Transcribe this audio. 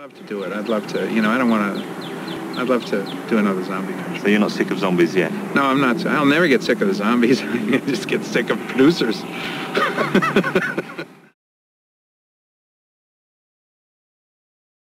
I'd love to do it. I'd love to, you know, I don't want to, I'd love to do another zombie movie. So you're not sick of zombies yet? No, I'm not. I'll never get sick of the zombies. I just get sick of producers.